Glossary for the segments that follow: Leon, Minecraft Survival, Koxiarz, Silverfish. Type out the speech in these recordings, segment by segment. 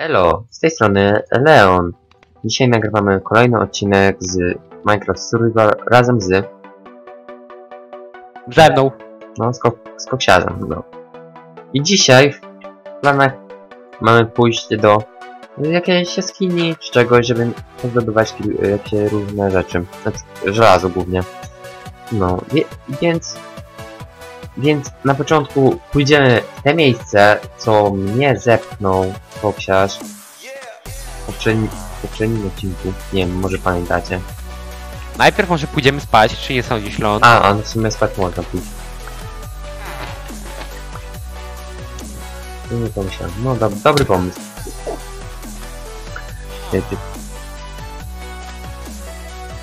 Elo, z tej strony Leon. Dzisiaj nagrywamy kolejny odcinek z Minecraft Survival razem z... Ze mną. No, z Koxiarzem. No. I dzisiaj w planach mamy pójście do jakiejś jaskini czy czegoś, żeby zdobywać jakieś różne rzeczy. Żelazo głównie. No, więc na początku pójdziemy w te miejsce, co mnie zepchnął Koxiarz w poprzednim odcinku. Nie wiem, może pamiętacie. Najpierw może pójdziemy spać, czy nie sądzisz, Leon? A no w sumie spać można pójść. Nie pomyślałem. No dobry pomysł.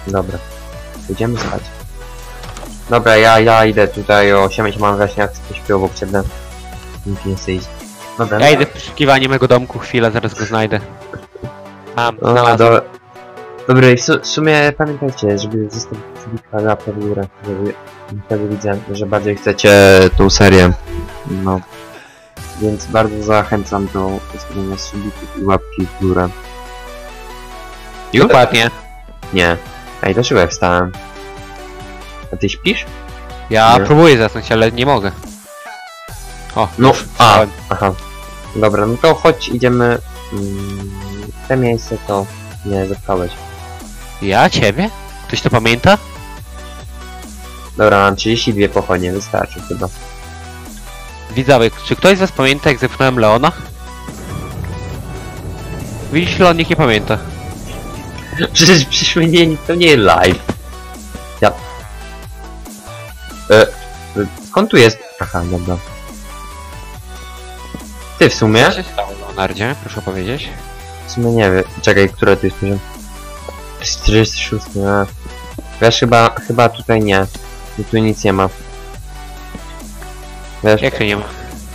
Dobra. Pójdziemy spać. Dobra, ja idę tutaj o 7 mam właśnie, jak ktoś śpił obok ciebie. Nikt nie chce iść. Dobra, ja idę w poszukiwanie mego domku, chwilę, zaraz go znajdę. Dobra, i w sumie pamiętajcie, żeby zostawić subika na pewną górę, żeby wtedy widzę, że bardziej chcecie tą serię. No. Więc bardzo zachęcam do zostawienia subików i łapki w górę. I dokładnie. Nie. Ej, to szybko wstałem. A ty śpisz? Ja próbuję zasnąć, ale nie mogę. O, no, aha. Dobra, no to chodź, idziemy. Te miejsce to nie zepchałeś. Ja? Ciebie? Ktoś to pamięta? Dobra, mam 32 pochodnie, wystarczy chyba. Widzowie, czy ktoś z was pamięta, jak zepchnąłem Leona? Widzisz, Leon nikt nie pamięta. Przecież nie, to nie live. Ja... skąd tu jest? Aha, dobra. Ty w sumie? Co się stało, Leonardzie? Proszę powiedzieć. W sumie nie wiem. Czekaj, które tu jest poziom? 46. Wiesz, chyba tutaj nie. I tu nic nie ma. Wiesz? Jak to nie ma?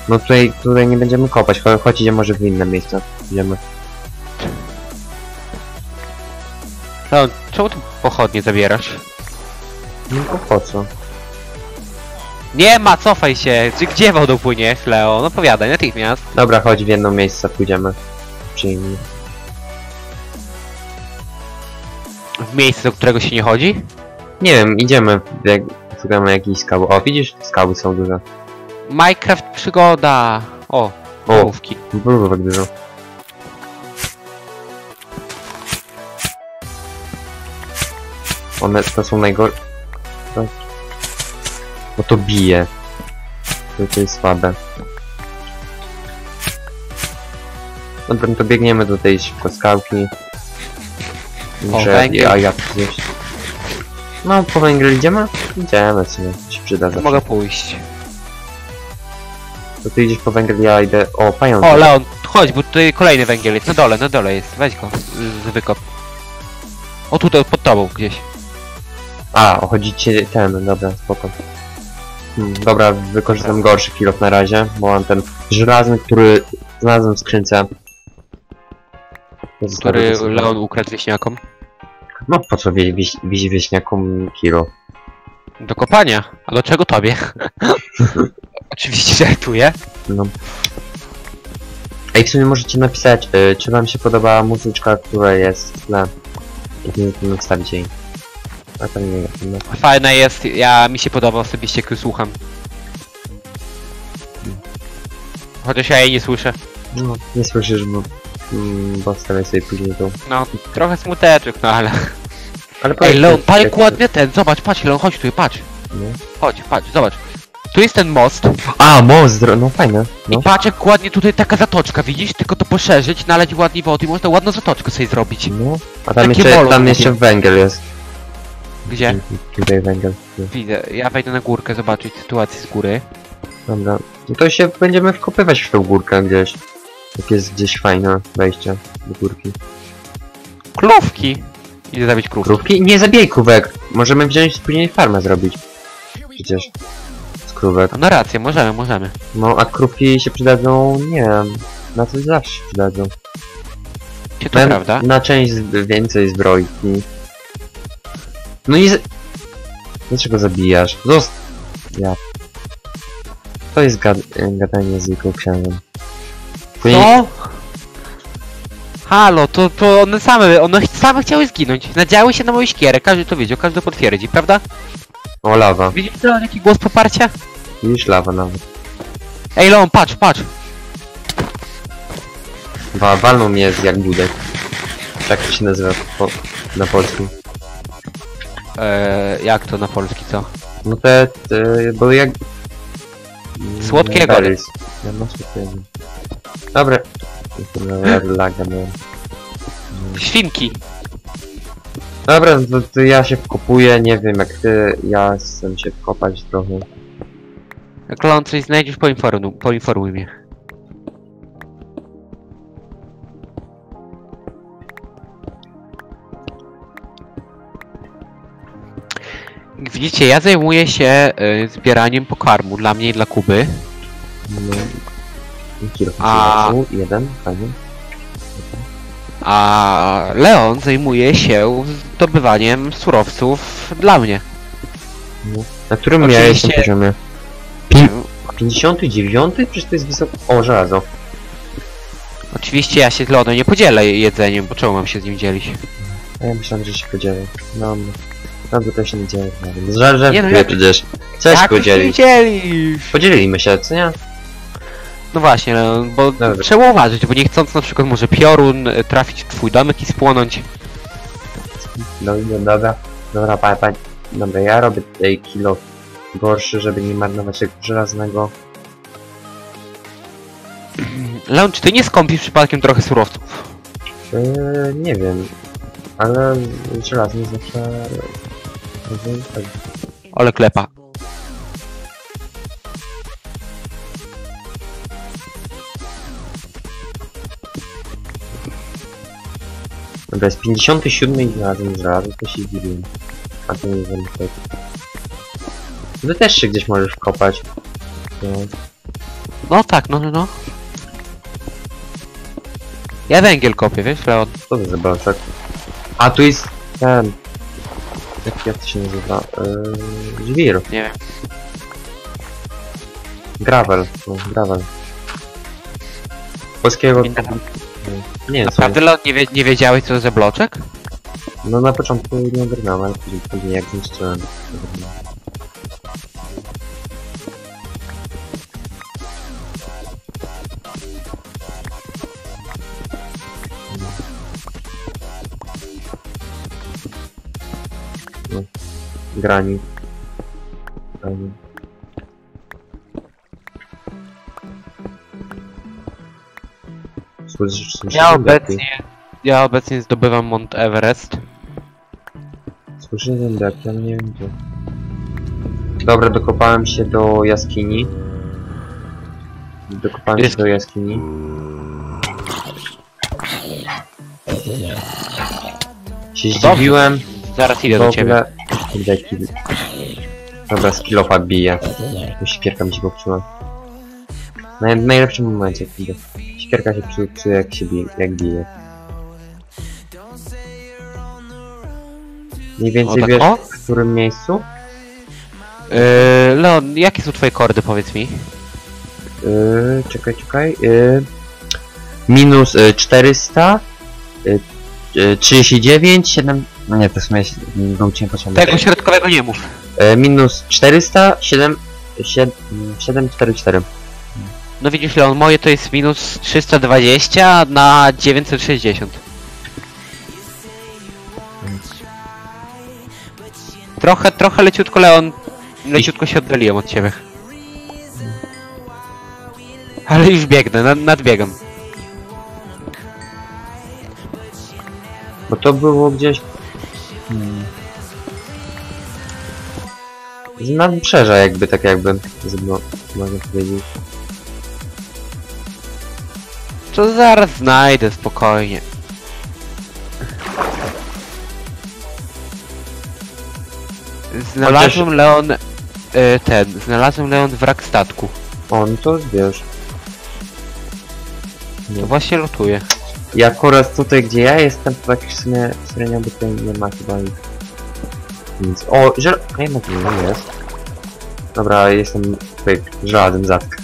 No tutaj nie będziemy kopać. Chodź, idziemy może w inne miejsce. Idziemy. No, czemu tu pochodnie zabierasz? No po co? Nie ma, cofaj się! Gdzie wodą płynie, Leo? No powiadaj natychmiast. Dobra, chodź w jedno miejsce, pójdziemy. Przyjmij. W miejsce, do którego się nie chodzi? Nie wiem, idziemy, jak szukamy jakiejś skały. O, widzisz? Skały są duże. Minecraft przygoda! O, połówki. Było tak dużo. One to są najgorsze. Bo to bije. To jest słabe. Dobra, no to biegniemy do tej szybko skałki. A ja gdzieś. No, po węgiel idziemy? Idziemy, co się przyda. Zawsze. Mogę pójść. To ty idziesz po węgiel, ja idę... O, pająk. O, Leon, chodź, bo tutaj kolejny węgiel jest. Na dole jest. Weź go, wykop. O, tutaj, pod tobą gdzieś. A, ochodzicie ten, dobra, spoko. Dobra, wykorzystam gorszy kilot na razie, bo mam ten żelazny, który znalazłem w skrzynce. Który Leon ukradł wieśniakom? No po co wieź wieśniakom kilo? Do kopania, a do czego tobie? Oczywiście żartuję. No. Ej, w sumie możecie napisać, czy wam się podoba muzyczka, która jest w tle. I nie wiem, wstawić jej. A to nie wiem. Fajna jest, ja mi się podoba osobiście, jak ją słucham. Chociaż ja jej nie słyszę. No, nie słyszysz, bo stawiam sobie później tą... No, trochę smuteczek, no ale... Ale ej, Leon, jak ładnie ten, zobacz, patrz, Leon, chodź tutaj, patrz. No. Chodź, zobacz. Tu jest ten most. A, most, no fajne. No. I patrz, jak ładnie tutaj taka zatoczka, widzisz? Tylko to poszerzyć, naleć ładnie wody i można ładną zatoczkę sobie zrobić. No, a tam jeszcze węgiel jest. Gdzie? Tutaj węgiel. Widzę, ja wejdę na górkę, zobaczyć sytuację z góry. Dobra, no to się będziemy wkopywać w tą górkę gdzieś. Jak jest gdzieś fajne wejście do górki. Krówki! Idę zabić krówki. Krówki? Nie zabij krówek! Możemy wziąć później farmę zrobić. Przecież. Z krówek. No rację, możemy. No a krówki się przydadzą, nie wiem, na coś zawsze się przydadzą. Czy to prawda? Na część więcej zbrojki. No i... Dlaczego zabijasz? Ja. To jest gadanie z jego księgiem. Co? Halo, to one same chciały zginąć. Nadziały się na moją iskierę, każdy to wiedział, każdy to potwierdzi, prawda? O, lawa. Widzisz, Leon, jaki głos poparcia? Widzisz, lawa nawet. Ej, Leon, patrz, patrz! Walną mnie jak budek. Tak to się nazywa na polsku. Jak to na polski, co? No te były jak... Słodkie gody. Ja mam słodkie. Dobra. Świnki. Dobra, to ja się wkopuję, nie wiem jak ty, ja chcę się wkopać trochę. Jak Leon coś znajdziesz, poinformuj mnie. Widzicie, ja zajmuję się zbieraniem pokarmu dla mnie i dla Kuby. A Leon zajmuje się zdobywaniem surowców dla mnie. Na którym ja jestem poziomie? 59? Przecież to jest wysoko... O, żelazo. Oczywiście ja się z Leonem nie podzielę jedzeniem, bo czemu mam się z nim dzielić? A ja myślałem, że się podzielę. No, no to też się nie dzielę. Żelazo przecież. Chcesz podzielić? Podzielimy się, co nie? No właśnie, bo Dobry. Trzeba uważać, bo nie chcąc na przykład może piorun trafić w twój domek i spłonąć. No i dobra, dobra, ja robię tutaj kilo gorszy, żeby nie marnować tego żelaznego. Leon, czy ty nie skąpisz przypadkiem trochę surowców? Nie wiem, ale żelazny zawsze... Ale klepa. Dobra, jest 57 razem żelazo, to się dziwię. A to nie wiem, tak. Ty też się gdzieś możesz kopać. No, no tak, no. Ja węgiel kopię, wiesz, Leon? Co to za balczak? A tu jest ten... Jak to się nazywa? Żwir. Nie wiem. Gravel, no, gravel. Polskiego... Nie, naprawdę, Leon, nie wiedziałeś co za bloczek? No na początku nie ogarnąłem, ale później jak zniszczyłem. No. Grani. Ja obecnie zdobywam Mount Everest. Słyszę zębiak, ja nie wiem gdzie. Dobra, dokopałem się do jaskini. Się zdziwiłem. Zaraz idę do ciebie. Dobra, skillowa bije. Świerka mi się popsuła. W najlepszym momencie, kiedy sikierka się psuje, jak bije. Mniej więcej wiesz, w którym miejscu? Leon, jakie są twoje kordy, powiedz mi? Czekaj. Minus 400... 39, 7... No nie, to w sumie był cię potrzebny. Tego środkowego nie mów. Minus 400, 744. No widzisz, Leon, moje to jest minus 320 na 960. Trochę leciutko, Leon. Leciutko się oddaliłem od ciebie. Ale już biegnę, nadbiegam. Bo to było gdzieś... Z nadbrzeża jakby, tak jakby. Można powiedzieć. To zaraz znajdę, spokojnie. Znalazłem, Leon, wrak statku. On to wiesz. To właśnie lotuje. Ja akurat tutaj, gdzie ja jestem, to tak w sumie średnio by tutaj nie ma chyba nic. O, nie ma tu, nie jest. Dobra, jestem tutaj żelazem zatk.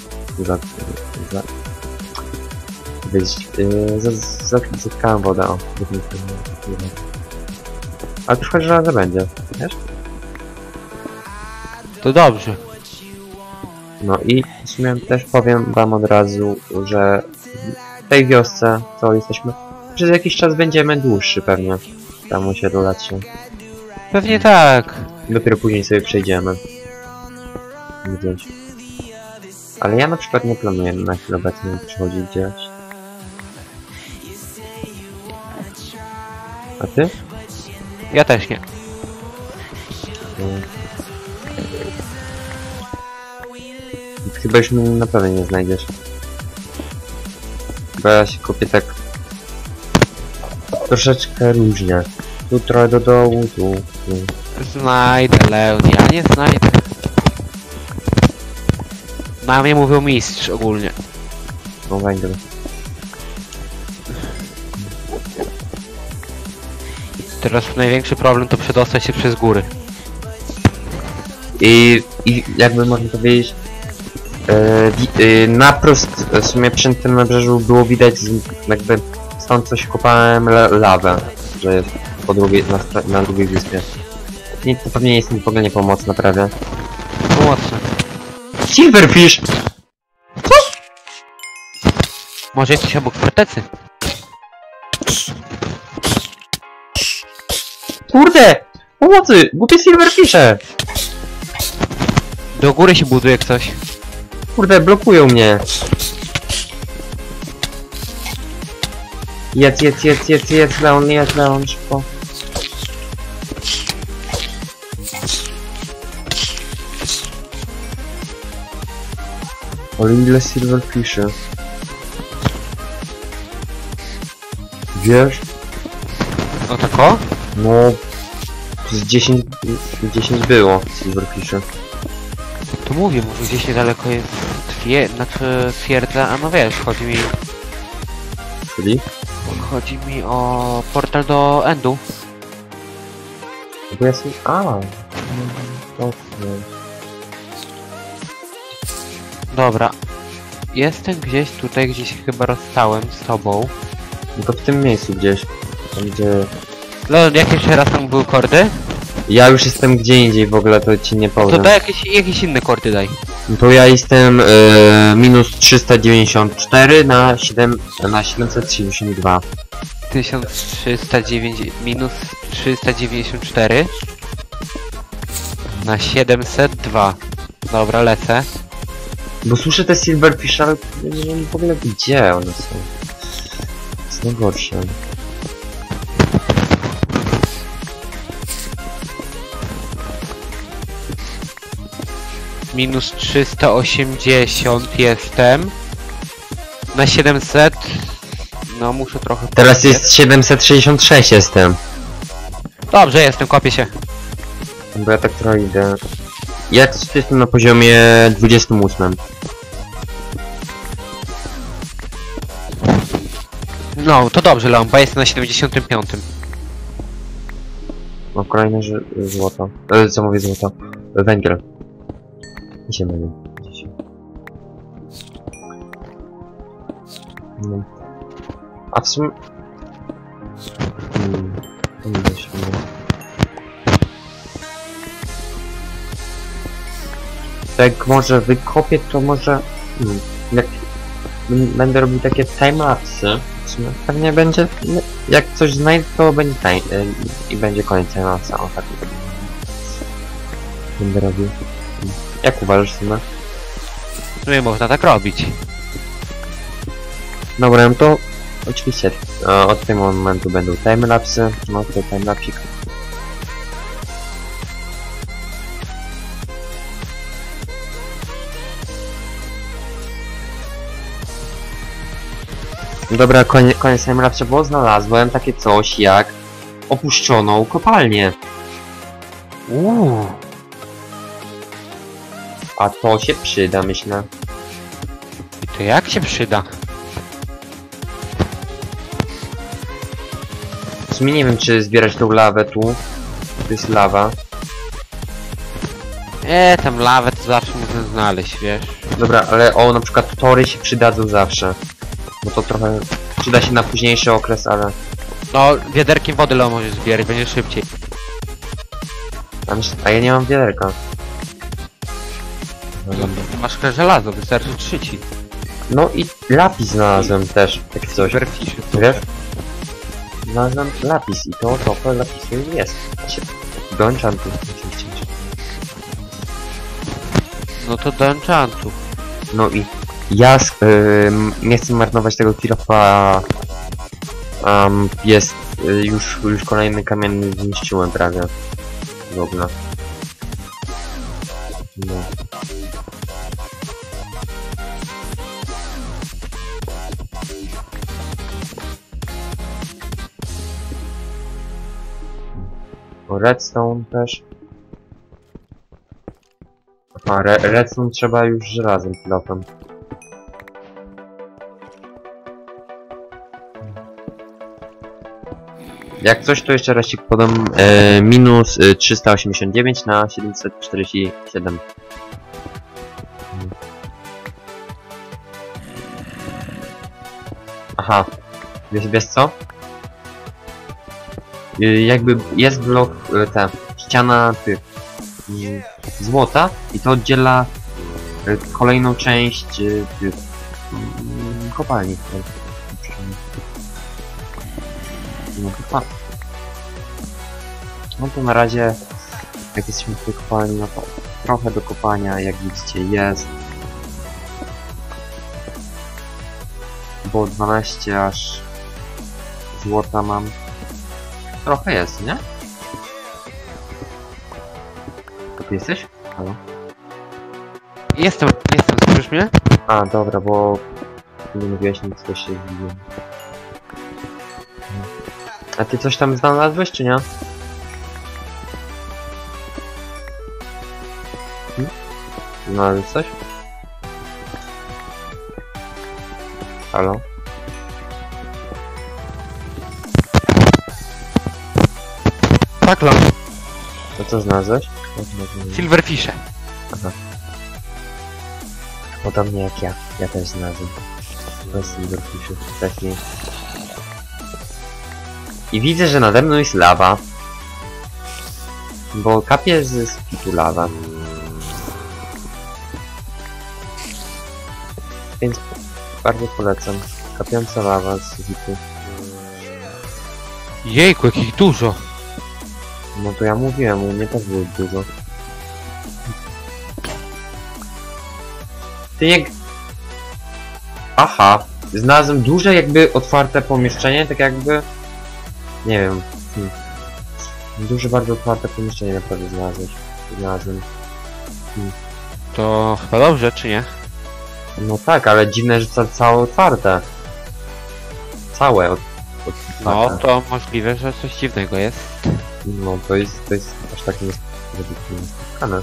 wyjść. Zatkałem wodę, o. Ale już chodzi, że ona będzie, wiesz? To dobrze. No i w sumie też powiem wam od razu, że w tej wiosce, co jesteśmy, przez jakiś czas będziemy dłuższy pewnie. Tam osiedlać się. Pewnie tak. Dopiero później sobie przejdziemy. Gdzieś. Ale ja na przykład nie planuję na chwilę obecną przychodzić gdzieś. A ty? Ja też nie. Chyba już mnie na pewno nie znajdziesz. Bo ja się kopię tak... troszeczkę różnie. Tu trochę do dołu, tu. Znajdę, Leon, ja nie znajdę. Na mnie mówił mistrz ogólnie. No węgiel. Teraz największy problem to przedostać się przez góry. I jakby można powiedzieć... naprost w sumie przy tym nabrzeżu było widać jakby stąd coś kopałem lawę, że jest po drugiej, na drugiej wyspie. I to pewnie jest mi w ogóle niepomocne prawie. Pomocne. Silverfish! Co? Może jesteś obok fortecy? Kurde! Pomocy! Głupie silverfisze! Do góry się buduje ktoś. Kurde, blokują mnie. Jedz, Leon, szybko. O, ile silverfisha. Wiesz? O tak o? No... z 10 było silverfisha. To mówię, może gdzieś niedaleko jest znaczy twierdza, a no wiesz, chodzi mi... Czyli? Chodzi mi o portal do Endu. Bo ja sobie... Dobra. Jestem gdzieś tutaj, gdzieś chyba rozstałem z tobą. No to w tym miejscu gdzieś. Tam gdzie... No, jak jeszcze raz tam były kordy? Ja już jestem gdzie indziej w ogóle, to ci nie powiem. To daj jakieś inne kordy daj. To ja jestem minus 394 na 772. 1309 minus 394 na 702. Dobra, lecę. Bo słyszę te silverfish, ale nie wiem w ogóle gdzie one są. Jest najgorsze. Minus 380 jestem. Na 700. No muszę trochę... Teraz jest 766 jestem. Dobrze jestem, kopię się. Bo ja tak trochę idę. Ja jestem na poziomie 28. No to dobrze, Leon, bo jestem na 75. No kolejne złoto. Co mówię złoto? Węgiel. Gdzie mamy? No. A w sumie... To nie da się. Tak może wykopię, to może... Jak... Będę robił takie timelapsy. W sumie pewnie będzie... Jak coś znajdę, to będzie i będzie koniec timelapsa. O tak. Będę robił. Jak uważasz, syna? Nie można tak robić. Dobra, no to oczywiście od tego momentu będą timelapsy. No to timelapsik. Dobra, koniec timelapsa, bo znalazłem takie coś jak opuszczoną kopalnię. A to się przyda, myślę. I to jak się przyda? W sumie nie wiem, czy zbierać tą lawę tu. To jest lawa. Tam lawę to zawsze można znaleźć, wiesz. Dobra, ale na przykład tory się przydadzą zawsze. bo to trochę przyda się na późniejszy okres, ale... No, wiaderkiem wody Leon możesz zbierać, będzie szybciej. A ja nie mam wiaderka. Ty masz żelazo, wystarczy 3 ci. No i lapis znalazłem też, tak coś. Wiesz? Znalazłem lapis i to trochę lapisem jest. Do enchantów muszę chcieć. No to do enchantów. No i ja nie chcę marnować tego kilofa. Jest już kolejny kamienny zniszczyłem prawie. W ogóle. No. Redstone też. Aha, redstone trzeba już żelazem pilotem. Jak coś, to jeszcze raz ci podam minus 389 na 747. Aha, wiesz co? Jakby jest blok, ta ściana złota i to oddziela kolejną część kopalni. No to na razie, jak jesteśmy w tej kopalni, no to trochę do kopania, jak widzicie, jest. Bo 12 aż złota mam. Trochę jest, nie? Ty jesteś? Halo? Jestem, słyszysz mnie? A, dobra, bo nie mówiłeś nic, to się widziałem. A ty coś tam znalazłeś, czy nie? Znalazłeś coś? Halo? Tak, Leon. To co znalazłeś? Silverfishe. Aha. Podobnie jak ja. Ja też znalazłem. To jest silverfishe. Taki... I widzę, że nade mną jest lawa. Bo kapie z pitu lawa. Więc bardzo polecam. Kapiąca lawa z pitu. Jejku, jakich dużo! No to ja mówiłem, u mnie też było dużo. Ty jak... Aha! Znalazłem duże jakby otwarte pomieszczenie, tak jakby... Nie wiem. Duże, bardzo otwarte pomieszczenie naprawdę znalazłem. To chyba dobrze, czy nie? No tak, ale dziwne, że całe otwarte. Całe otwarte. No to możliwe, że coś dziwnego jest. No to jest aż tak niespotkane.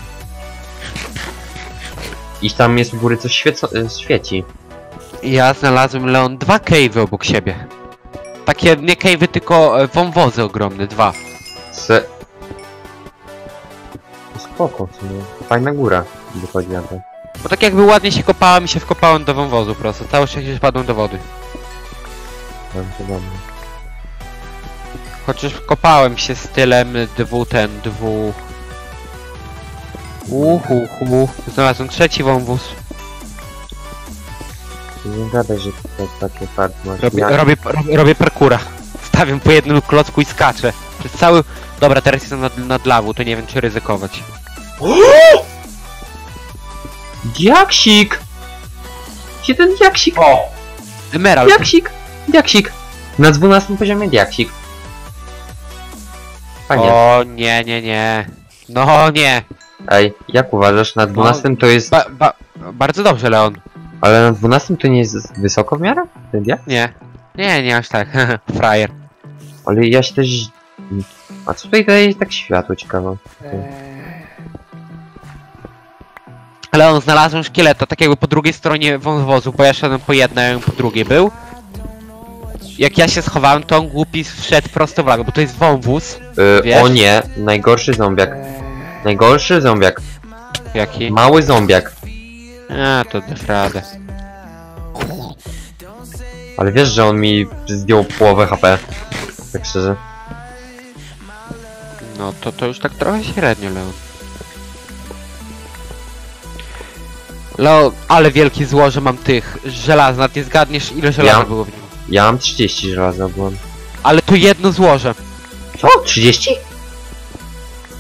I tam jest w góry coś świeci. Ja znalazłem, Leon, 2 cave'y obok siebie. Takie nie cave'y, tylko wąwozy ogromne, 2. Spoko, w sumie. Fajna góra, gdy chodzi na to. Bo tak jakby ładnie się kopałem i się wkopałem do wąwozu prosto. Cały czas się spadłem do wody. Chociaż kopałem się stylem dwu. Znalazłem 3. wąwóz. Nie gadaj, że to jest takie fartne. Robię parkura. Stawiam po jednym klocku i skaczę. Przez cały... Dobra, teraz jestem nad lawą, to nie wiem, czy ryzykować. Diaksik! Gdzie ten diaksik? O! Emerald. Diaksik! Na 12 poziomie diaksik. Fajnie. O nie. No nie. Ej, jak uważasz, na 12 no, to jest... Bardzo dobrze, Leon. Ale na 12 to nie jest wysoko w miarę? Nie, aż tak. Frajer. Ale ja się też... A co tutaj daje tak światło ciekawe? Leon, znalazłem szkieleta, tak jakby po drugiej stronie wąwozu, bo ja szedłem po jednej, po drugiej był. Jak ja się schowałem, to on głupi wszedł prosto w lago, bo to jest wąwóz. O nie, najgorszy zombiak. Najgorszy zombiak. Jaki? Mały zombiak. A, to naprawdę. Ale wiesz, że on mi zdjął połowę HP. Tak szczerze. No to już tak trochę średnio, Leon. Leo, ale wielkie zło, że mam tych żelazna. Ty zgadniesz, ile żelaza było w nim? Ja mam 30 żelaza, byłem. Ale to jedno złoże. Co? 30?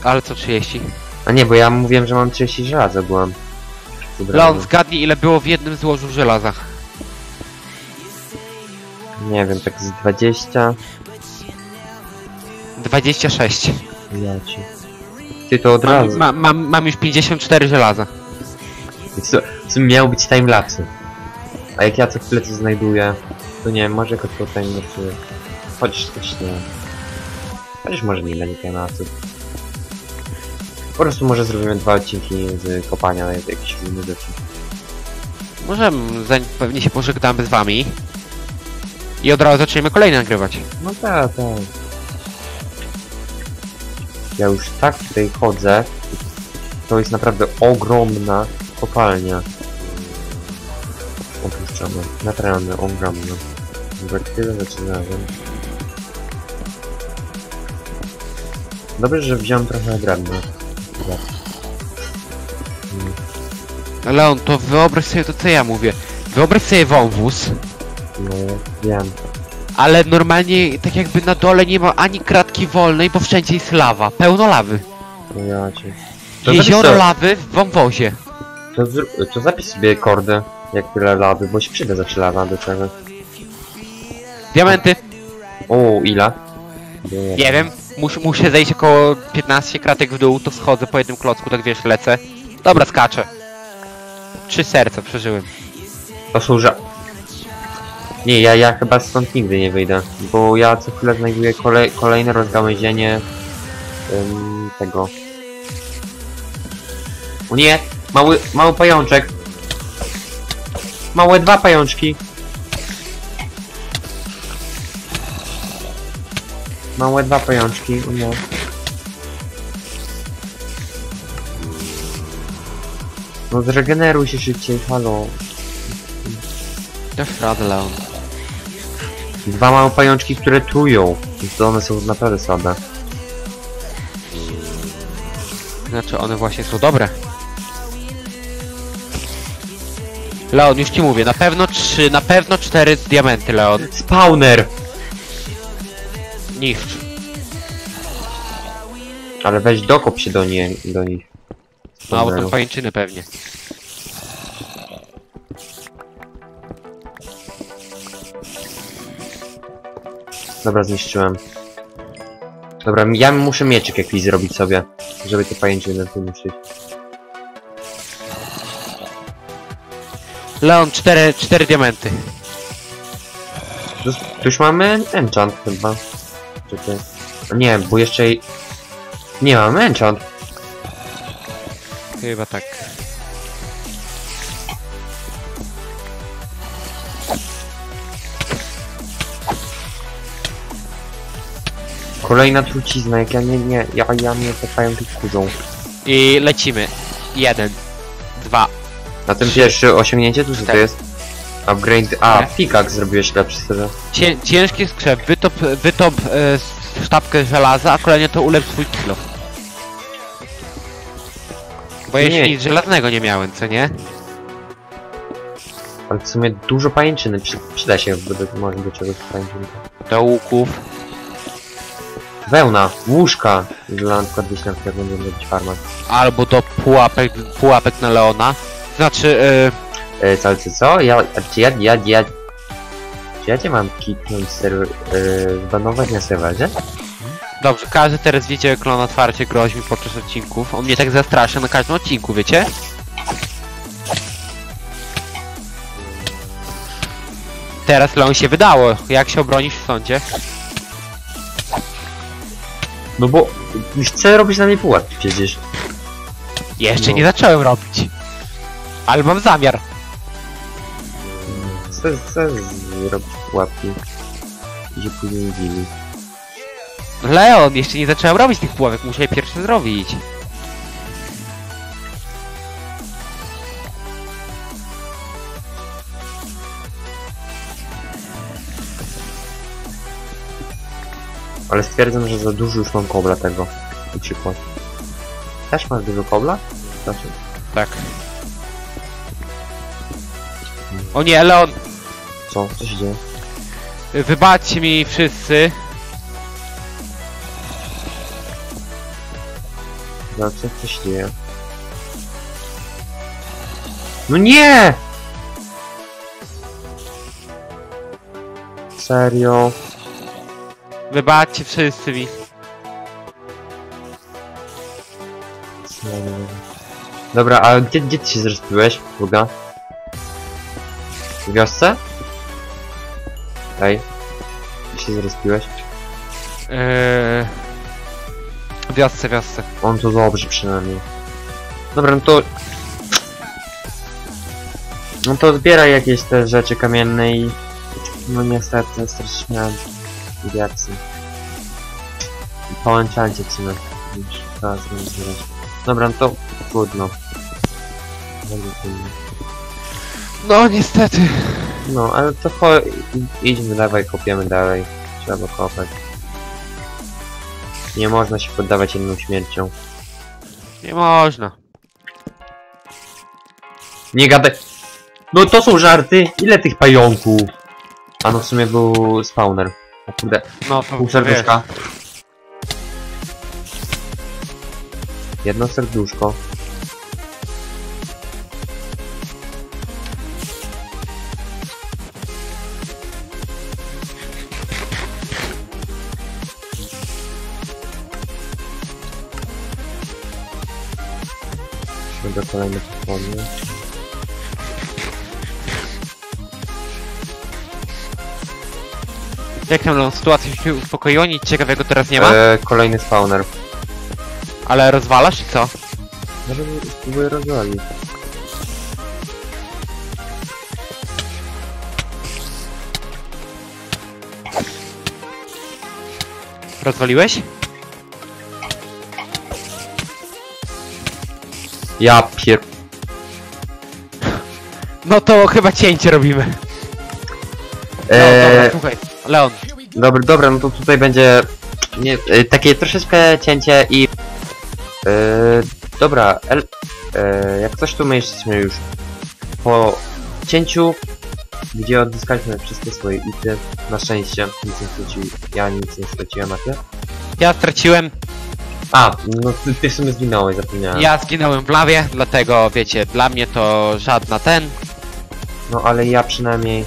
Ale co 30? A nie, bo ja mówiłem, że mam 30 żelaza, byłem. Leon, zgadnij, ile było w jednym złożu w żelazach. Nie wiem, tak z 20... 26. Ty to od razu. Mam już 54 żelaza. W sumie miał być timelapse. A jak ja coś w plecy znajduję, to nie wiem, może jako to timelapse. Chociaż nie. Chociaż może nie będzie timelapse. Po prostu może zrobimy 2 odcinki z kopania na jakieś inne rzeczy. Możemy, pewnie się pożegnamy z wami. I od razu zaczniemy kolejne nagrywać. No tak, tak. Ja już tak tutaj chodzę. To jest naprawdę ogromna kopalnia. Opuszczamy. Naprawdę ogromna. Tyle zaczynamy. Dobrze, że wziąłem trochę drewna. Leon, to wyobraź sobie to, co ja mówię. Wyobraź sobie wąwóz. No, wiem. Ale normalnie, tak jakby na dole nie ma ani kratki wolnej, bo wszędzie jest lawa. Pełno lawy. No ja cię. Jezioro lawy w wąwozie. To zapisz sobie kordę, jak tyle lawy, bo się przyda zawsze lawa do czego. Diamenty. O, ile? Nie wiem. Muszę zejść około 15 kratek w dół, to schodzę po jednym klocku, tak wiesz, lecę. Dobra, skaczę. 3 serca przeżyłem. To są nie, ja chyba stąd nigdy nie wyjdę, bo ja co chwilę znajduję kolejne rozgałęzienie tego. O nie! Mały pajączek! Małe 2 pajączki! Małe 2 pajączki, o nie. No zregeneruj się szybciej, halo. To fradę, Leon. 2 małe pajączki, które trują. To one są naprawdę słabe. Znaczy one właśnie są dobre. Leon, już ci mówię, na pewno 3, na pewno 4 diamenty, Leon. Spawner! Niszcz. Ale weź dokop się do nich. No, bo to pajęczyny pewnie. Dobra, zniszczyłem. Dobra, ja muszę mieczek jakiś zrobić sobie, żeby te pajęczyny tu niszczyć. Leon, 4 diamenty. Tu już mamy enchant chyba. Czekaj. Nie, bo jeszcze... Nie mamy enchant. Chyba tak. Kolejna trucizna, jak ja ja mnie kochają tu kurzą. I lecimy. 1, 2. Na tym 3, pierwszy osiągnięcie, tu co to jest? Upgrade, a pickaxe zrobiłeś lepszy sobie. Ciężki skrzep, wytop sztabkę żelaza, a kolejnie to ulepsz swój kilo. Bo jeszcze nic żelaznego nie miałem, co nie? Ale w sumie dużo pajęczyny, przyda się może do czegoś pajęczyny. Do łuków. Wełna, łóżka dla na przykład wieśniaków, jak będziemy robić farmę. Albo do pułapek na Leona. Znaczy, co? Ja nie mam kliknąć banowania serwerze? Dobrze, każdy teraz wiecie, jak Leon otwarcie grozi mi podczas odcinków. On mnie tak zastrasza na każdym odcinku, wiecie? Teraz Leon się wydało. Jak się obronisz w sądzie? No bo chcę robić na mnie pułapki przecież. Jeszcze nie zacząłem robić. Ale mam zamiar. Chcę robić pułapki. Gdzie później gili. Leon, jeszcze nie zacząłem robić tych pułapek, muszę je pierwsze zrobić. ale stwierdzam, że za dużo już mam kobla tego. Na przykład. Też masz dużo kobla? Znaczy... Tak. O nie, Leon! Co? Co się dzieje? Wybaczcie mi wszyscy. Znaczy, co się dzieje? No nie! Serio? Wybaczcie wszyscy mi. Serio. Dobra, a gdzie ty się zrespiłeś? Uga? W wiosce? Ej, gdzie się zrespiłeś? W wiosce, wiosce. On to dobrze przynajmniej. Dobra, no to... No to zbieraj jakieś te rzeczy kamienne i... No niestety, strasznie miałem wiacy. Połączajcie w sumie. Teraz będę zbierać. Dobra, no to trudno. Bardzo trudno. No niestety. No, ale to idźmy dawaj, kopiemy dalej. Trzeba kopać. Nie można się poddawać inną śmiercią. Nie można. Nie gadaj. No to są żarty. Ile tych pająków? A no w sumie był spawner. O kurde. No, pół serduszka. Jedno serduszko. Będę kolejne podpomnie. Jak tam sytuacja się uspokoiła? Nic ciekawego teraz nie ma? Kolejny spawner. Ale rozwalasz czy co? Może spróbuję rozwalić. Rozwaliłeś? Ja pier... No to chyba cięcie robimy. Dobra, słuchaj, Leon. Dobra, no to tutaj będzie... Nie, takie troszeczkę cięcie i... Dobra, jak coś tu my jesteśmy już po cięciu, gdzie odzyskaliśmy wszystkie swoje ity, na szczęście. Nic nie straciłem, ja nic nie straciłem, a ty? Ja straciłem. A, no ty w sumie zginąłeś, zapomniałem. Ja zginąłem w lawie, dlatego wiecie, dla mnie to żadna ten. No ale ja przynajmniej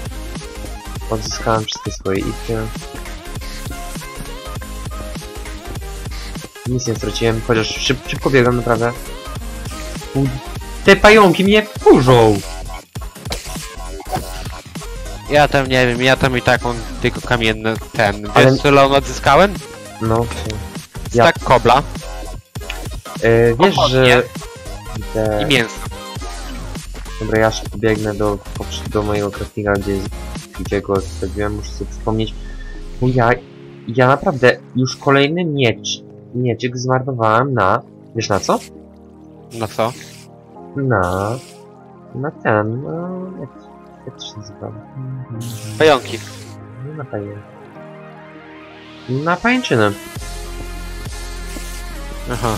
odzyskałem wszystkie swoje ity. Nic nie straciłem, chociaż szybko biegam, naprawdę. Te pająki mnie kurzą! Ja tam nie wiem, ja tam i tak mam tylko kamienny ten. Ale... Wiesz co, Leon, odzyskałem? No, ja... Tak kobla. Wiesz, że... I mięso. Dobra, ja szybko biegnę do mojego craftinga, gdzie go zostawiłem, muszę sobie przypomnieć. Bo ja naprawdę już kolejny mieczyk zmarnowałem na... Wiesz na co? Na co? Na ten... Jak to się nazywa? Pająki. Nie na pająki. Na pajęczynę. Aha.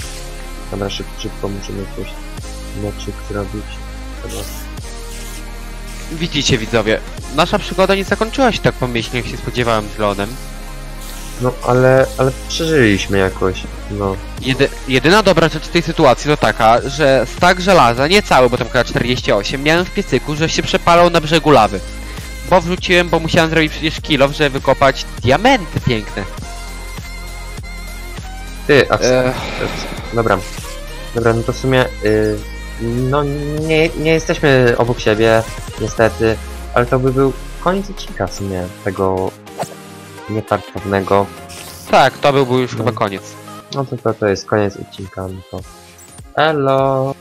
Dobra, szybko musimy jakoś mieczyk zrobić. Dobra. Widzicie widzowie, nasza przygoda nie zakończyła się tak pomyślnie, jak się spodziewałem z Leonem. No ale przeżyliśmy jakoś, no. Jedyna dobra rzecz w tej sytuacji to taka, że stak żelaza, nie cały, bo tam chyba 48, miałem w piecyku, że się przepalał na brzegu lawy. Bo wrzuciłem, bo musiałem zrobić przecież kilof, żeby wykopać diamenty piękne. Ty, a Dobra, no to w sumie... No nie jesteśmy obok siebie, niestety, ale to by był koniec odcinka w sumie tego... niepartownego. Tak, to byłby już chyba koniec. No to jest koniec odcinka, no to... Elo!